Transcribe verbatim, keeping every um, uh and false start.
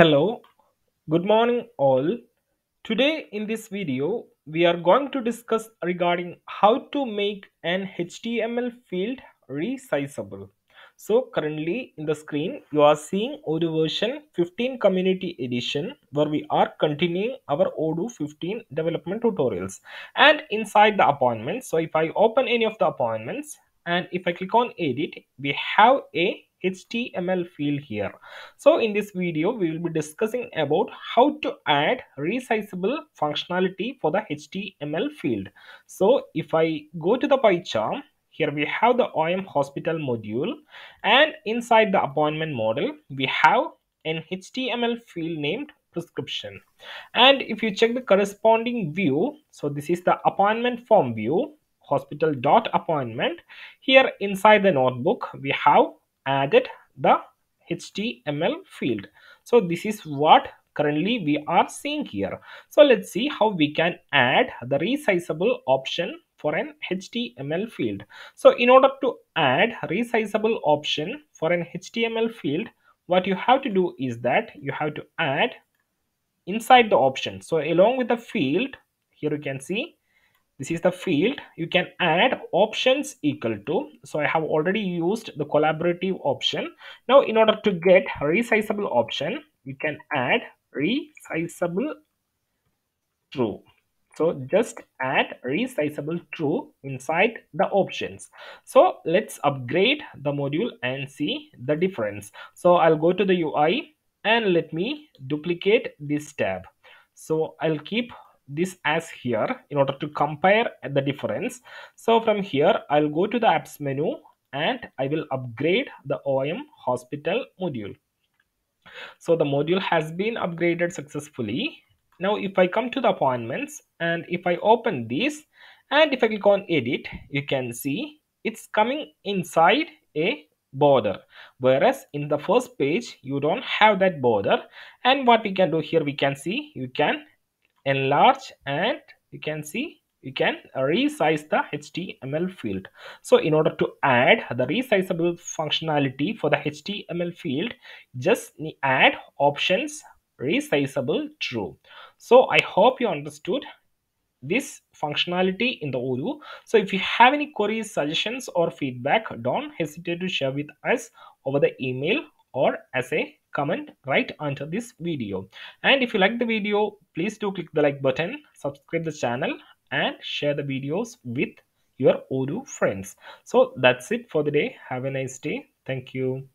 Hello, good morning all. Today in this video, we are going to discuss regarding how to make an H T M L field resizable. So currently in the screen, you are seeing Odoo version fifteen community edition where we are continuing our Odoo fifteen development tutorials. And inside the appointments, so if I open any of the appointments and if I click on edit, we have a H T M L field here. So in this video, we will be discussing about how to add resizable functionality for the H T M L field. So if I go to the PyCharm, here we have the O M hospital module, and inside the appointment model, we have an H T M L field named prescription. And if you check the corresponding view, so this is the appointment form view, hospital.appointment. Here inside the notebook, we have added the H T M L field. So this is what currently we are seeing here. So let's see how we can add the resizable option for an H T M L field. So in order to add resizable option for an H T M L field, what you have to do is that you have to add inside the option. So along with the field, here you can see this is the field, you can add options equal to. So I have already used the collaborative option. Now in order to get resizable option, you can add resizable true. So just add resizable true inside the options. So let's upgrade the module and see the difference. So I'll go to the U I and let me duplicate this tab. So I'll keep this as here in order to compare the difference. So from here, I'll go to the apps menu and I will upgrade the O M hospital module. So the module has been upgraded successfully. Now if I come to the appointments and if I open this and if I click on edit, you can see it's coming inside a border, whereas in the first page you don't have that border. And what we can do here, we can see you can enlarge and you can see you can resize the H T M L field. So in order to add the resizable functionality for the H T M L field, just add options resizable true. So I hope you understood this functionality in the Odoo. So if you have any queries, suggestions or feedback, don't hesitate to share with us over the email or as a comment right under this video. And if you like the video, please do click the like button, subscribe the channel and share the videos with your Odoo friends. So that's it for the day. Have a nice day. Thank you.